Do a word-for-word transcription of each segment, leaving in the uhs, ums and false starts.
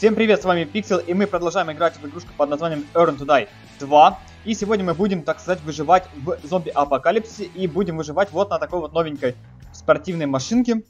Всем привет, с вами PIKSEL, и мы продолжаем играть в игрушку под названием Earn to Die два. И сегодня мы будем, так сказать, выживать в зомби-апокалипсисе, и будем выживать вот на такой вот новенькой спортивной машинке.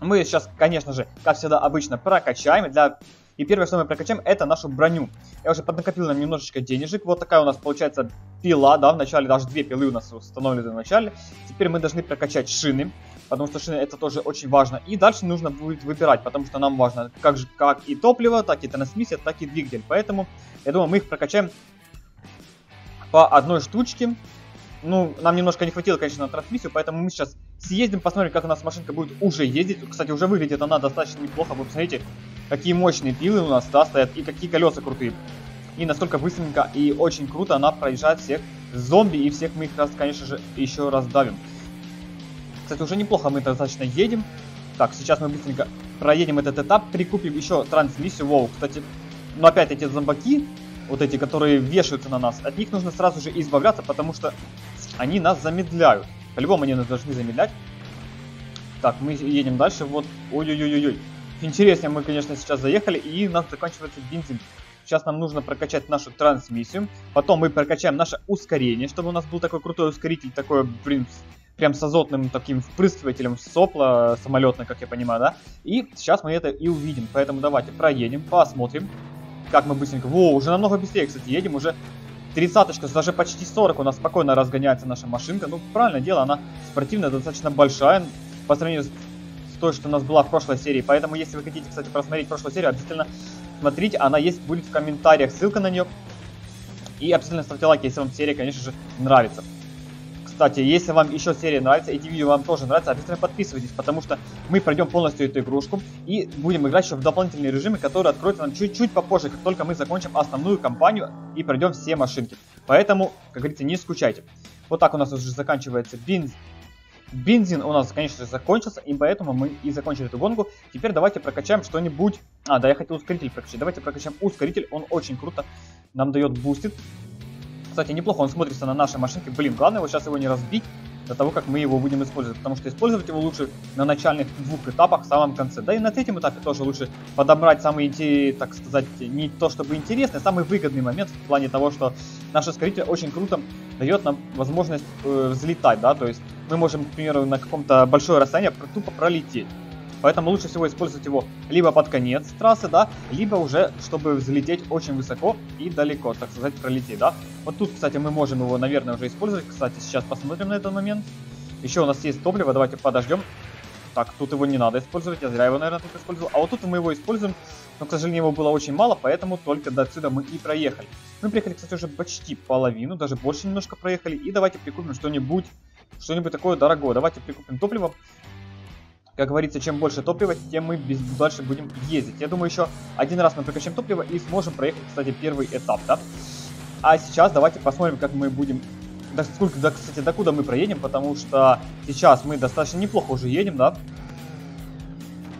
Мы сейчас, конечно же, как всегда обычно, прокачаем. Для... И первое, что мы прокачаем, это нашу броню. Я уже поднакопил нам немножечко денежек. Вот такая у нас получается пила, да, в начале, даже две пилы у нас установлены в начале. Теперь мы должны прокачать шины. Потому что шины это тоже очень важно. И дальше нужно будет выбирать, потому что нам важно как, же, как и топливо, так и трансмиссия, так и двигатель. Поэтому, я думаю, мы их прокачаем по одной штучке. Ну, нам немножко не хватило, конечно, на трансмиссию, поэтому мы сейчас съездим, посмотрим, как у нас машинка будет уже ездить. Кстати, уже выглядит она достаточно неплохо. Вы посмотрите, какие мощные пилы у нас, да, стоят, и какие колеса крутые. И настолько быстренько и очень круто она проезжает всех зомби, и всех мы их, раз, конечно же, еще раз давим. Кстати, уже неплохо мы достаточно едем. Так, сейчас мы быстренько проедем этот этап, прикупим еще трансмиссию. Воу, кстати, ну опять эти зомбаки, вот эти, которые вешаются на нас, от них нужно сразу же избавляться, потому что они нас замедляют. По-любому они нас должны замедлять. Так, мы едем дальше, вот, ой-ой-ой-ой. Интереснее мы, конечно, сейчас заехали, и у нас заканчивается бензин. Сейчас нам нужно прокачать нашу трансмиссию, потом мы прокачаем наше ускорение, чтобы у нас был такой крутой ускоритель, такой, блин... Прям с азотным таким впрыскивателем сопла самолетное, как я понимаю, да? И сейчас мы это и увидим. Поэтому давайте проедем, посмотрим, как мы быстренько... Воу, уже намного быстрее, кстати, едем. Уже тридцаточка, даже почти сорок у нас спокойно разгоняется наша машинка. Ну, правильное дело, она спортивная, достаточно большая по сравнению с той, что у нас была в прошлой серии. Поэтому, если вы хотите, кстати, просмотреть прошлую серию, обязательно смотрите. Она есть, будет в комментариях, ссылка на нее. И обязательно ставьте лайк, если вам серия, конечно же, нравится. Кстати, если вам еще серия нравится, эти видео вам тоже нравятся, обязательно подписывайтесь, потому что мы пройдем полностью эту игрушку и будем играть еще в дополнительные режимы, которые откроются нам чуть-чуть попозже, как только мы закончим основную кампанию и пройдем все машинки. Поэтому, как говорится, не скучайте. Вот так у нас уже заканчивается бензин. Бензин у нас, конечно же, закончился, и поэтому мы и закончили эту гонку. Теперь давайте прокачаем что-нибудь. А, да, я хотел ускоритель прокачать. Давайте прокачаем ускоритель, он очень круто нам дает бустит. Кстати, неплохо он смотрится на нашей машинке. Блин, главное вот сейчас его не разбить до того, как мы его будем использовать. Потому что использовать его лучше на начальных двух этапах в самом конце. Да и на третьем этапе тоже лучше подобрать самый, так сказать, не то чтобы интересный, а самый выгодный момент в плане того, что наш ускоритель очень круто дает нам возможность э, взлетать, да. То есть мы можем, к примеру, на каком-то большое расстояние тупо пролететь. Поэтому лучше всего использовать его либо под конец трассы, да, либо уже, чтобы взлететь очень высоко и далеко, так сказать, пролететь, да. Вот тут, кстати, мы можем его, наверное, уже использовать. Кстати, сейчас посмотрим на этот момент. Еще у нас есть топливо, давайте подождем. Так, тут его не надо использовать, я зря его, наверное, тут использовал. А вот тут мы его используем, но, к сожалению, его было очень мало, поэтому только до отсюда мы и проехали. Мы приехали, кстати, уже почти половину, даже больше немножко проехали. И давайте прикупим что-нибудь, что-нибудь такое дорогое. Давайте прикупим топливо. Как говорится, чем больше топлива, тем мы дальше будем ездить. Я думаю, еще один раз мы прокачаем топливо и сможем проехать, кстати, первый этап, да? А сейчас давайте посмотрим, как мы будем... Да, сколько, да, кстати, докуда мы проедем, потому что сейчас мы достаточно неплохо уже едем, да?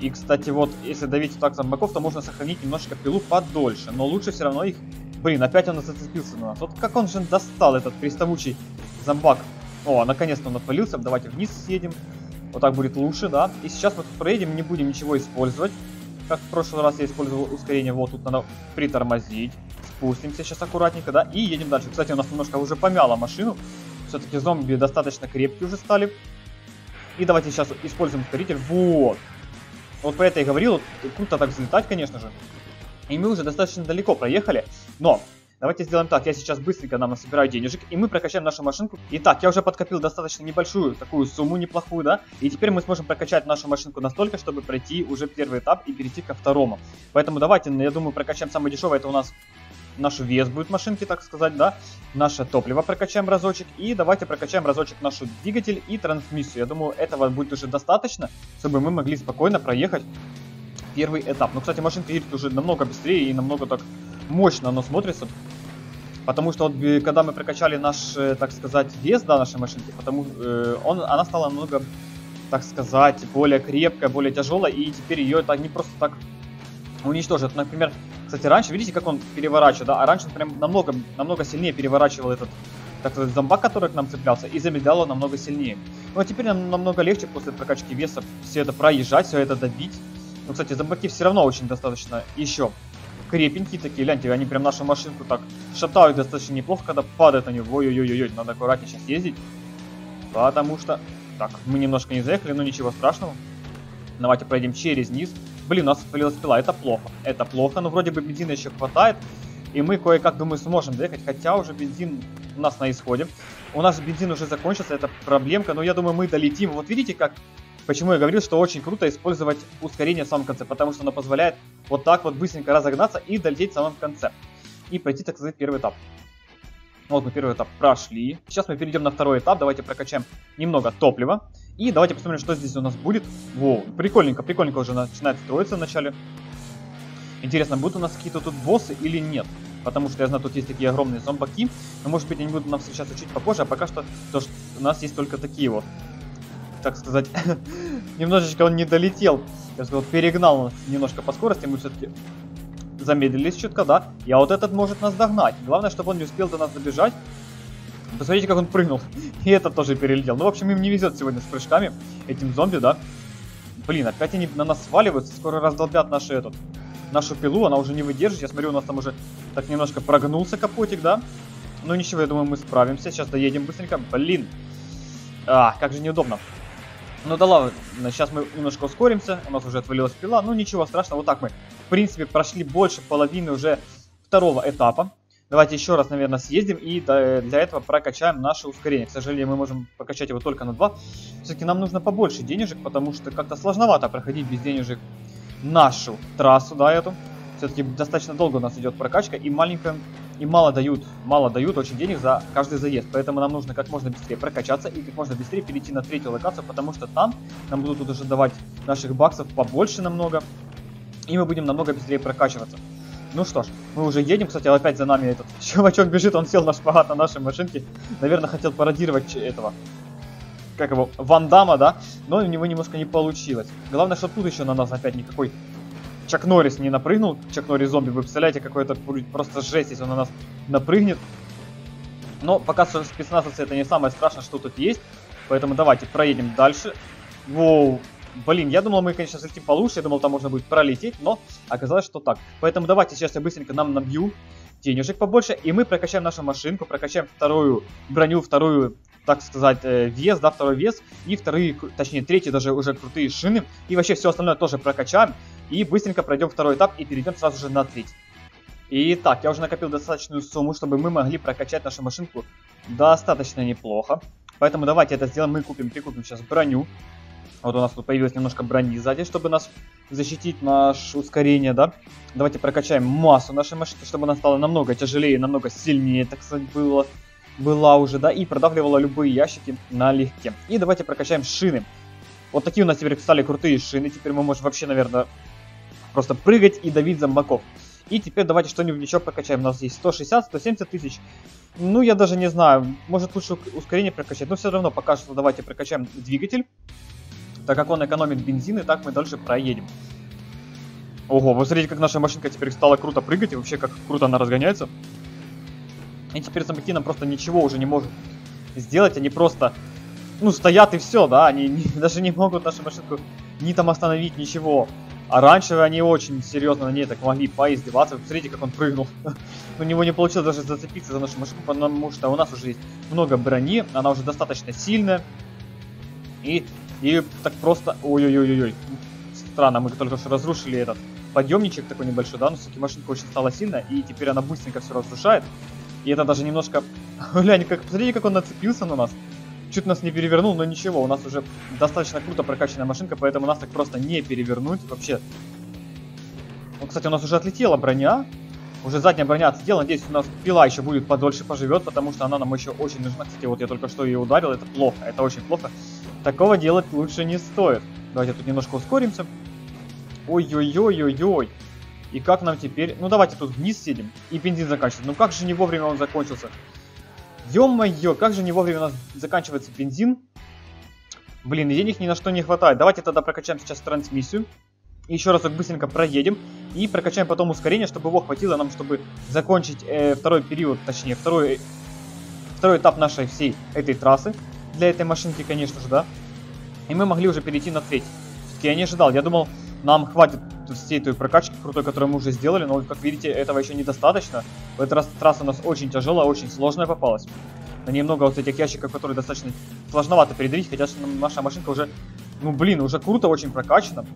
И, кстати, вот, если давить так зомбаков, то можно сохранить немножко пилу подольше. Но лучше все равно их... Блин, опять он зацепился на нас. Вот как он же достал, этот приставучий зомбак. О, наконец-то он отвалился. Давайте вниз съедем. Вот так будет лучше, да. И сейчас мы тут проедем, не будем ничего использовать. Как в прошлый раз я использовал ускорение. Вот тут надо притормозить. Спустимся сейчас аккуратненько, да. И едем дальше. Кстати, у нас немножко уже помяло машину. Все-таки зомби достаточно крепкие уже стали. И давайте сейчас используем ускоритель. Вот. Вот про это я и говорил. Круто так взлетать, конечно же. И мы уже достаточно далеко проехали. Но... Давайте сделаем так, я сейчас быстренько нам насобираю денежек, и мы прокачаем нашу машинку. Итак, я уже подкопил достаточно небольшую такую сумму, неплохую, да, и теперь мы сможем прокачать нашу машинку настолько, чтобы пройти уже первый этап и перейти ко второму. Поэтому давайте, я думаю, прокачаем самое дешевое, это у нас наш вес будет машинки, так сказать, да, наше топливо прокачаем разочек, и давайте прокачаем разочек наш двигатель и трансмиссию. Я думаю, этого будет уже достаточно, чтобы мы могли спокойно проехать первый этап. Ну, кстати, машинка едет уже намного быстрее и намного так мощно оно смотрится. Потому что вот, когда мы прокачали наш, так сказать, вес, да, нашей машинки, потому, э, он, она стала намного, так сказать, более крепкая, более тяжелая, и теперь ее так не просто так уничтожат. Например, кстати, раньше, видите, как он переворачивает, да, а раньше он прям намного, намного сильнее переворачивал этот, так сказать, зомбак, который к нам цеплялся, и замедлял его намного сильнее. Ну а теперь нам намного легче после прокачки веса все это проезжать, все это добить. Ну, кстати, зомбаки все равно очень достаточно еще крепенькие такие. Гляньте, они прям нашу машинку так шатают достаточно неплохо, когда падают на нее. Ой-ой-ой-ой, надо аккуратнее сейчас ездить. Потому что... Так, мы немножко не заехали, но ничего страшного. Давайте пройдем через низ. Блин, у нас отвалилась пила, это плохо. Это плохо, но вроде бы бензина еще хватает. И мы кое-как, думаю, сможем доехать, хотя уже бензин у нас на исходе. У нас бензин уже закончился, это проблемка, но я думаю, мы долетим. Вот видите, как, почему я говорил, что очень круто использовать ускорение в самом конце, потому что оно позволяет вот так вот быстренько разогнаться и долететь в самом конце. И пройти, так сказать, первый этап. Вот мы первый этап прошли. Сейчас мы перейдем на второй этап, давайте прокачаем немного топлива. И давайте посмотрим, что здесь у нас будет. Воу, прикольненько, прикольненько уже начинает строиться вначале. Интересно, будут у нас какие-то тут боссы или нет? Потому что я знаю, тут есть такие огромные зомбаки. Но может быть они будут нам встречаться чуть попозже. А пока что, то, что у нас есть только такие вот, так сказать, немножечко он не долетел. Я сказал, перегнал нас немножко по скорости. Мы все-таки замедлились чутка, да? И а вот этот может нас догнать. Главное, чтобы он не успел до нас добежать. Посмотрите, как он прыгнул. И этот тоже перелетел. Ну, в общем, им не везет сегодня с прыжками, этим зомби, да? Блин, опять они на нас сваливаются. Скоро раздолбят наши этот... нашу пилу, она уже не выдержит. Я смотрю, у нас там уже так немножко прогнулся капотик, да? Ну ничего, я думаю, мы справимся. Сейчас доедем быстренько. Блин. А, как же неудобно. Ну да ладно, сейчас мы немножко ускоримся. У нас уже отвалилась пила. Ну ничего страшного. Вот так мы, в принципе, прошли больше половины уже второго этапа. Давайте еще раз, наверное, съездим и для этого прокачаем наше ускорение. К сожалению, мы можем прокачать его только на два. Все-таки нам нужно побольше денежек, потому что как-то сложновато проходить без денежек нашу трассу, да, эту. Все-таки достаточно долго у нас идет прокачка, и маленько, и мало дают, мало дают очень денег за каждый заезд. Поэтому нам нужно как можно быстрее прокачаться и как можно быстрее перейти на третью локацию, потому что там нам будут уже давать наших баксов побольше намного, и мы будем намного быстрее прокачиваться. Ну что ж, мы уже едем. Кстати, опять за нами этот чувачок бежит, он сел на шпагат на нашей машинке. Наверное, хотел пародировать этого... как его, Ван Дамма, да? Но у него немножко не получилось. Главное, что тут еще на нас опять никакой Чак Норрис не напрыгнул. Чак Норрис зомби, вы представляете, какой-то просто жесть, если он на нас напрыгнет. Но пока с спецназовцы это не самое страшное, что тут есть. Поэтому давайте проедем дальше. Воу. Блин, я думал, мы, конечно, залетим получше. Я думал, там можно будет пролететь, но оказалось, что так. Поэтому давайте сейчас я быстренько нам набью денежек побольше. И мы прокачаем нашу машинку, прокачаем вторую броню, вторую... так сказать, вес, да, второй вес, и вторые, точнее, третьи даже уже крутые шины, и вообще все остальное тоже прокачаем, и быстренько пройдем второй этап, и перейдем сразу же на третий. Итак, я уже накопил достаточную сумму, чтобы мы могли прокачать нашу машинку достаточно неплохо, поэтому давайте это сделаем, мы купим, прикупим сейчас броню, вот у нас тут появилось немножко брони сзади, чтобы нас защитить, наше ускорение, да, давайте прокачаем массу нашей машинки, чтобы она стала намного тяжелее, намного сильнее, так сказать, было... была уже, да, и продавливала любые ящики налегке. И давайте прокачаем шины. Вот такие у нас теперь стали крутые шины. Теперь мы можем вообще, наверное, просто прыгать и давить зомбаков. И теперь давайте что-нибудь еще прокачаем. У нас есть сто шестьдесят сто семьдесят тысяч. Ну, я даже не знаю. Может, лучше ускорение прокачать. Но все равно пока что давайте прокачаем двигатель. Так как он экономит бензин, и так мы дальше проедем. Ого, вы смотрите, как наша машинка теперь стала круто прыгать. И вообще, как круто она разгоняется. И теперь зомбаки нам просто ничего уже не могут сделать. Они просто, ну, стоят и все, да. Они не, даже не могут нашу машинку ни там остановить, ничего. А раньше они очень серьезно на ней так могли поиздеваться. Вы посмотрите, как он прыгнул. У него не получилось даже зацепиться за нашу машинку, потому что у нас уже есть много брони. Она уже достаточно сильная. И, и так просто... Ой-ой-ой-ой. Странно, мы только что разрушили этот подъемничек такой небольшой, да. Но все-таки машинка очень стала сильная. И теперь она быстренько все разрушает. И это даже немножко... Глянь, как... посмотрите, как он нацепился на нас. Чуть нас не перевернул, но ничего. У нас уже достаточно круто прокачанная машинка, поэтому нас так просто не перевернуть вообще. Ну, кстати, у нас уже отлетела броня. Уже задняя броня отлетела. Надеюсь, у нас пила еще будет подольше поживет, потому что она нам еще очень нужна. Кстати, вот я только что ее ударил. Это плохо, это очень плохо. Такого делать лучше не стоит. Давайте тут немножко ускоримся. Ой-ой-ой-ой-ой. И как нам теперь... Ну, давайте тут вниз сидим. И бензин заканчивается. Ну, как же не вовремя он закончился. Ё-моё, как же не вовремя у нас заканчивается бензин. Блин, денег ни на что не хватает. Давайте тогда прокачаем сейчас трансмиссию. И еще разок быстренько проедем. И прокачаем потом ускорение, чтобы его хватило нам, чтобы закончить э, второй период, точнее, второй, второй этап нашей всей этой трассы. Для этой машинки, конечно же, да. И мы могли уже перейти на третий. Все-таки я не ожидал. Я думал... Нам хватит всей той прокачки крутой, которую мы уже сделали, но, как видите, этого еще недостаточно. В этот раз трасса у нас очень тяжелая, очень сложная попалась. На ней много вот этих ящиков, которые достаточно сложновато передавить, хотя наша машинка уже, ну блин, уже круто, очень прокачана.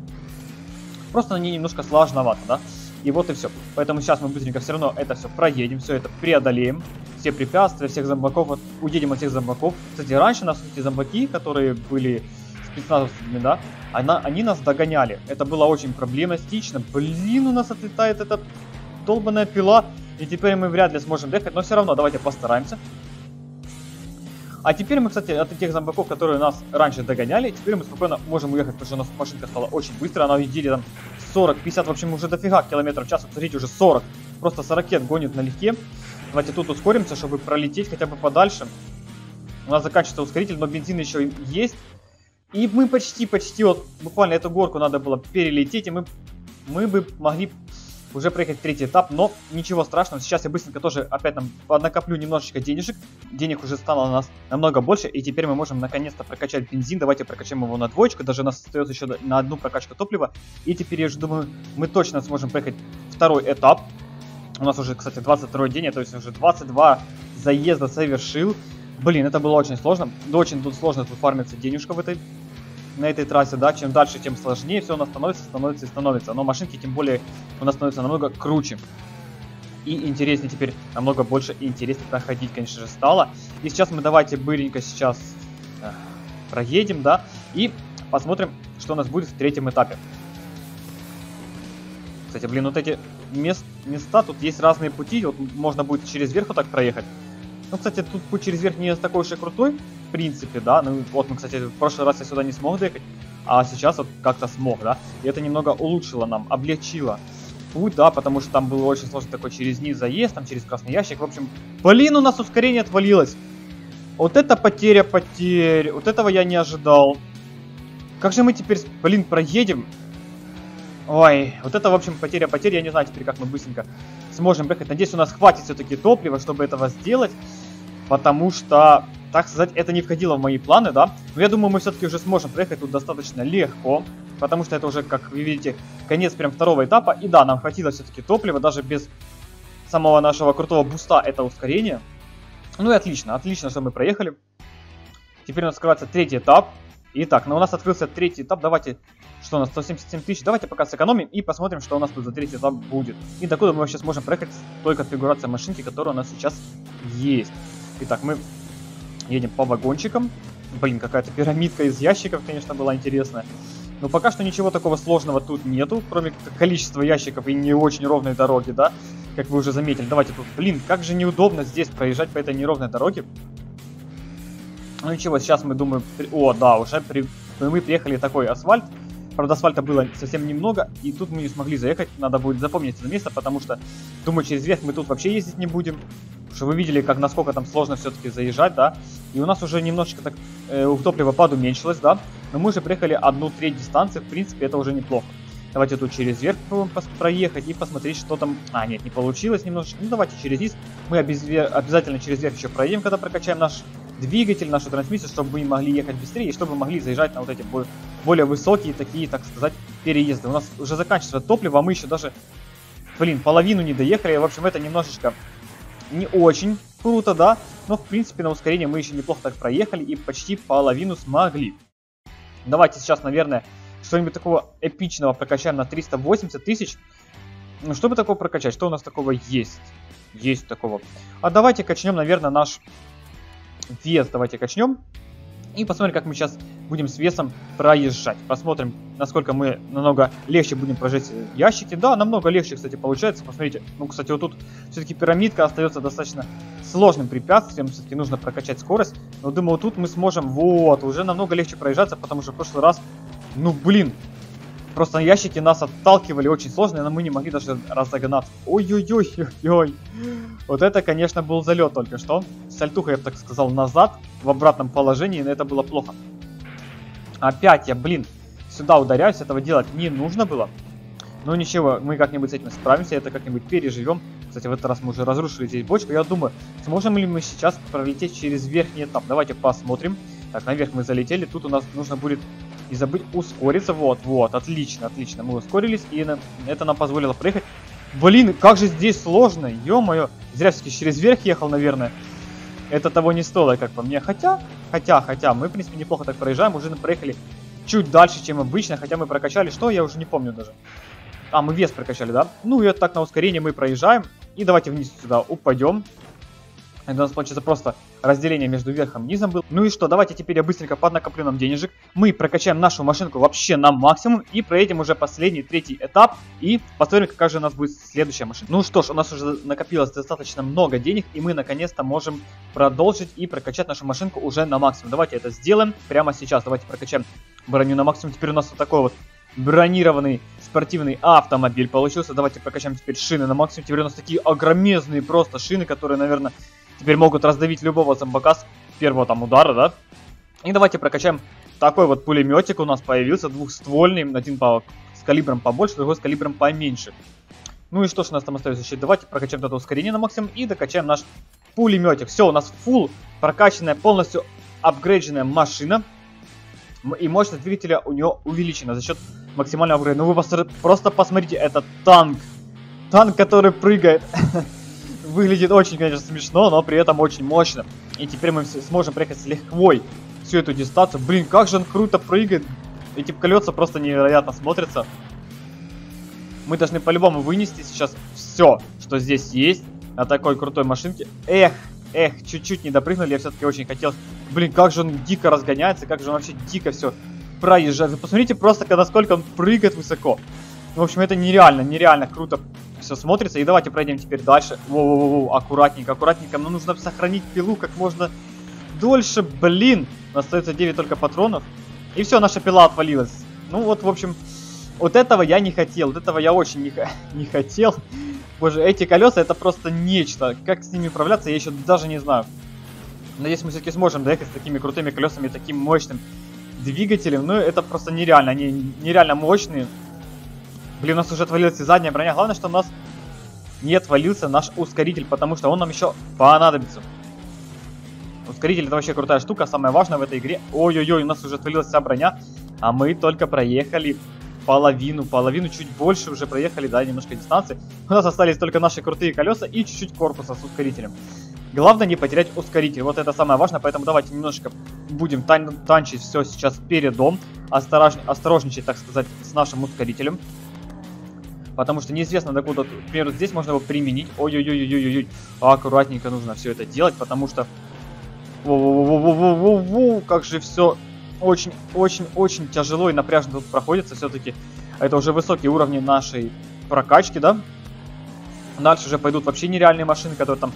Просто на ней немножко сложновато, да? И вот и все. Поэтому сейчас мы быстренько все равно это все проедем, все это преодолеем. Все препятствия, всех зомбаков, вот, уедем от всех зомбаков. Кстати, раньше у нас эти зомбаки, которые были спецназовцами, да, она, они нас догоняли. Это было очень проблематично. Блин, у нас отлетает эта долбаная пила. И теперь мы вряд ли сможем доехать, но все равно давайте постараемся. А теперь мы, кстати, от тех зомбаков, которые нас раньше догоняли, теперь мы спокойно можем уехать, потому что у нас машинка стала очень быстро. Она уедет там сорок, пятьдесят, в общем, уже дофига километров в час. Вот, смотрите, уже сорок. Просто сорок гонит налегке. Давайте тут ускоримся, чтобы пролететь хотя бы подальше. У нас заканчивается ускоритель, но бензин еще есть. И мы почти-почти, вот буквально эту горку надо было перелететь, и мы, мы бы могли уже проехать третий этап, но ничего страшного. Сейчас я быстренько тоже опять нам накоплю немножечко денежек. Денег уже стало у нас намного больше, и теперь мы можем наконец-то прокачать бензин. Давайте прокачаем его на двоечку, даже у нас остается еще на одну прокачку топлива. И теперь, я же думаю, мы точно сможем проехать второй этап. У нас уже, кстати, двадцать второй день, то есть уже двадцать два заезда совершил. Блин, это было очень сложно. Очень тут сложно тут фармится денежка в этой, на этой трассе, да. Чем дальше, тем сложнее. Все у нас становится, становится и становится. Но машинки, тем более, у нас становятся намного круче. И интереснее теперь, намного больше и интереснее проходить, конечно же, стало. И сейчас мы давайте быренько сейчас э, проедем, да. И посмотрим, что у нас будет в третьем этапе. Кстати, блин, вот эти мест, места, тут есть разные пути. Вот можно будет через верх вот так проехать. Ну, кстати, тут путь через верх не такой уж и крутой, в принципе, да. Ну, вот мы, кстати, в прошлый раз я сюда не смог доехать, а сейчас вот как-то смог, да. И это немного улучшило нам, облегчило путь, да, потому что там был очень сложный такой через низ заезд, там через красный ящик. В общем, блин, у нас ускорение отвалилось. Вот это потеря потерь, вот этого я не ожидал. Как же мы теперь, блин, проедем? Ой, вот это, в общем, потеря потерь. Я не знаю теперь, как мы быстренько сможем проехать. Надеюсь, у нас хватит все-таки топлива, чтобы этого сделать. Потому что, так сказать, это не входило в мои планы, да. Но я думаю, мы все-таки уже сможем проехать тут достаточно легко. Потому что это уже, как вы видите, конец прям второго этапа. И да, нам хватило все-таки топлива, даже без самого нашего крутого буста, это ускорение. Ну и отлично, отлично, что мы проехали. Теперь у нас открывается третий этап. Итак, ну у нас открылся третий этап, давайте, что у нас, сто семьдесят семь тысяч, давайте пока сэкономим и посмотрим, что у нас тут за третий этап будет. И докуда мы вообще сможем проехать с той конфигурацией машинки, которая у нас сейчас есть. Итак, мы едем по вагончикам. Блин, какая-то пирамидка из ящиков, конечно, была интересная. Но пока что ничего такого сложного тут нету, кроме количества ящиков и не очень ровной дороги, да, как вы уже заметили. Давайте, блин, как же неудобно здесь проезжать по этой неровной дороге. Ну ничего, сейчас мы думаем... О, да, уже при... мы приехали такой асфальт. Правда, асфальта было совсем немного, и тут мы не смогли заехать. Надо будет запомнить это место, потому что, думаю, через верх мы тут вообще ездить не будем. Потому что вы видели, как, насколько там сложно все-таки заезжать, да. И у нас уже немножечко так э, топливо подуменьшилось, да. Но мы уже приехали одну треть дистанции, в принципе, это уже неплохо. Давайте тут через верх проехать и посмотреть, что там... А, нет, не получилось немножечко. Ну, давайте через низ. Мы обезвер... обязательно через верх еще проедем, когда прокачаем наш... двигатель, нашу трансмиссию, чтобы мы могли ехать быстрее и чтобы мы могли заезжать на вот эти более высокие такие, так сказать, переезды. У нас уже заканчивается топливо, а мы еще даже, блин, половину не доехали. В общем, это немножечко не очень круто, да, но в принципе на ускорение мы еще неплохо так проехали и почти половину смогли. Давайте сейчас, наверное, что-нибудь такого эпичного прокачаем на триста восемьдесят тысяч. Ну, что бы такого прокачать? Что у нас такого есть? Есть такого. А давайте качнем, наверное, наш... вес давайте качнем и посмотрим, как мы сейчас будем с весом проезжать. Посмотрим, насколько мы намного легче будем прожечь ящики. Да, намного легче, кстати, получается. Посмотрите, ну, кстати, вот тут все-таки пирамидка остается достаточно сложным препятствием. Все-таки нужно прокачать скорость. Но, думаю, вот тут мы сможем, вот, уже намного легче проезжаться, потому что в прошлый раз, ну, блин, просто ящики нас отталкивали очень сложно, но мы не могли даже разогнаться. Ой-ой-ой-ой-ой. Вот это, конечно, был залет только что. Сальтуха, я бы так сказал, назад, в обратном положении, но это было плохо. Опять я, блин, сюда ударяюсь, этого делать не нужно было. Но ничего, мы как-нибудь с этим справимся, это как-нибудь переживем. Кстати, в этот раз мы уже разрушили здесь бочку. Я думаю, сможем ли мы сейчас пролететь через верхний этап. Давайте посмотрим. Так, наверх мы залетели, тут у нас нужно будет... И забыть ускориться. Вот, вот, отлично, отлично. Мы ускорились, и это нам позволило проехать. Блин, как же здесь сложно, ё-моё. Зря все-таки через верх ехал, наверное. Это того не стоило, как по мне. Хотя, хотя, хотя, мы, в принципе, неплохо так проезжаем. Уже проехали чуть дальше, чем обычно. Хотя мы прокачали, что, я уже не помню даже. А, мы вес прокачали, да? Ну, и вот так на ускорение мы проезжаем. И давайте вниз сюда упадем. Это у нас получится просто разделение между верхом и низом было. Ну и что, давайте теперь я быстренько поднакоплю нам денежек. Мы прокачаем нашу машинку вообще на максимум. И проедем уже последний, третий этап. И посмотрим, какая же у нас будет следующая машина. Ну что ж, у нас уже накопилось достаточно много денег. И мы наконец-то можем продолжить и прокачать нашу машинку уже на максимум. Давайте это сделаем прямо сейчас. Давайте прокачаем броню на максимум. Теперь у нас вот такой вот бронированный спортивный автомобиль получился. Давайте прокачаем теперь шины на максимум. Теперь у нас такие огромезные просто шины, которые, наверное... Теперь могут раздавить любого зомбака с первого там удара, да? И давайте прокачаем такой вот пулеметик у нас появился, двухствольный, один по, с калибром побольше, другой с калибром поменьше. Ну и что ж у нас там остается еще? Давайте прокачаем это ускорение на максимум и докачаем наш пулеметик. Все, у нас фулл прокачанная, полностью апгрейдженная машина. И мощность двигателя у нее увеличена за счет максимального апгрейда. Ну вы просто посмотрите, это танк. Танк, который прыгает. Выглядит очень, конечно, смешно, но при этом очень мощно. И теперь мы сможем проехать с лихвой всю эту дистанцию. Блин, как же он круто прыгает. Эти колеса просто невероятно смотрятся. Мы должны по-любому вынести сейчас все, что здесь есть на такой крутой машинке. Эх, эх, чуть-чуть не допрыгнули, я все-таки очень хотел. Блин, как же он дико разгоняется, как же он вообще дико все проезжает. Вы посмотрите просто, насколько он прыгает высоко. В общем, это нереально, нереально круто все смотрится. И давайте пройдем теперь дальше. Воу-воу-воу, аккуратненько, аккуратненько. Но нужно сохранить пилу как можно дольше. Блин, остается девять только патронов. И все, наша пила отвалилась. Ну вот, в общем, вот этого я не хотел. Вот этого я очень не, не хотел. Боже, эти колеса, это просто нечто. Как с ними управляться, я еще даже не знаю. Надеюсь, мы все-таки сможем доехать с такими крутыми колесами, таким мощным двигателем. Ну, это просто нереально. Они нереально мощные. Блин, у нас уже отвалилась и задняя броня. Главное, что у нас не отвалился наш ускоритель, потому что он нам еще понадобится. Ускоритель это вообще крутая штука, самое важное в этой игре. Ой-ой-ой, у нас уже отвалилась вся броня, а мы только проехали половину, половину, чуть больше уже проехали, да, немножко дистанции. У нас остались только наши крутые колеса и чуть-чуть корпуса с ускорителем. Главное не потерять ускоритель, вот это самое важное, поэтому давайте немножко будем тан танчить все сейчас передом, осторож осторожничать, так сказать, с нашим ускорителем. Потому что неизвестно, докуда, к примеру, здесь можно его применить. Ой-ой-ой-ой-ой-ой. Аккуратненько нужно все это делать, потому что... Воу-воу-воу-воу-воу-воу. Как же все очень-очень-очень тяжело и напряжно тут проходится все-таки. Это уже высокие уровни нашей прокачки, да? Дальше уже пойдут вообще нереальные машины, которые там...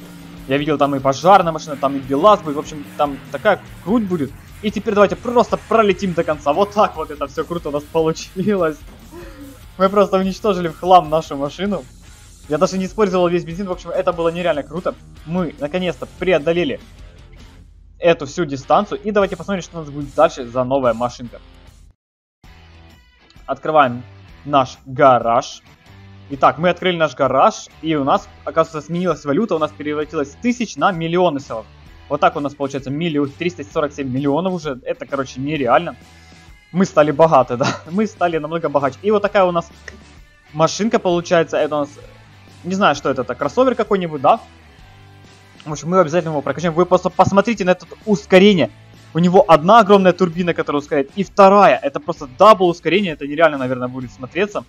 Я видел, там и пожарная машина, там и белаз будет. В общем, там такая круть будет. И теперь давайте просто пролетим до конца. Вот так вот это все круто у нас получилось. Мы просто уничтожили в хлам нашу машину. Я даже не использовал весь бензин. В общем, это было нереально круто. Мы, наконец-то, преодолели эту всю дистанцию. И давайте посмотрим, что у нас будет дальше за новая машинка. Открываем наш гараж. Итак, мы открыли наш гараж. И у нас, оказывается, сменилась валюта. У нас превратилась с тысяч на миллионы селов. Вот так у нас получается миллион, триста сорок семь миллионов уже. Это, короче, нереально. Мы стали богаты, да. Мы стали намного богаче. И вот такая у нас машинка получается. Это у нас... Не знаю, что это. это кроссовер какой-нибудь, да? В общем, мы обязательно его прокачаем. Вы просто посмотрите на это ускорение. У него одна огромная турбина, которая ускоряет. И вторая. Это просто дабл ускорение. Это нереально, наверное, будет смотреться.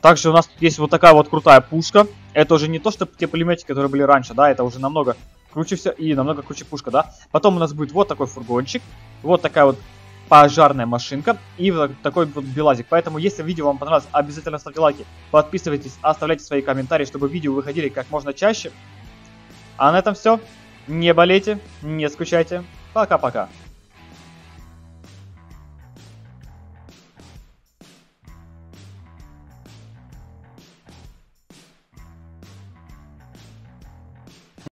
Также у нас тут есть вот такая вот крутая пушка. Это уже не то, что те пулеметики, которые были раньше, да. Это уже намного круче все. И намного круче пушка, да. Потом у нас будет вот такой фургончик. Вот такая вот... пожарная машинка и вот такой вот белазик. Поэтому, если видео вам понравилось, обязательно ставьте лайки, подписывайтесь, оставляйте свои комментарии, чтобы видео выходили как можно чаще. А на этом все. Не болейте, не скучайте. Пока-пока.